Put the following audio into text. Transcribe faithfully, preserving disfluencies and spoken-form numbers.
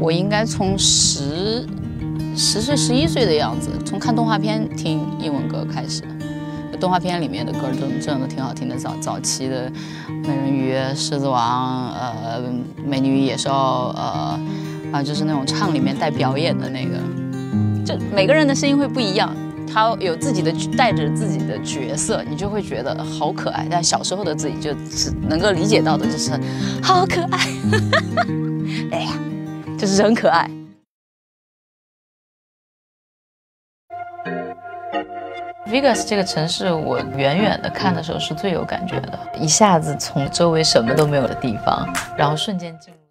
我应该从十十岁、十一岁的样子，从看动画片、听英文歌开始。动画片里面的歌真真的挺好听的，早早期的《美人鱼》《狮子王》呃《美女与野兽》呃啊，就是那种唱里面带表演的那个。就每个人的声音会不一样，他有自己的带着自己的角色，你就会觉得好可爱。但小时候的自己就只能够理解到的就是好可爱，哎呀，就是很可爱。 Vegas 这个城市，我远远的看的时候是最有感觉的，一下子从周围什么都没有的地方，然后瞬间进入。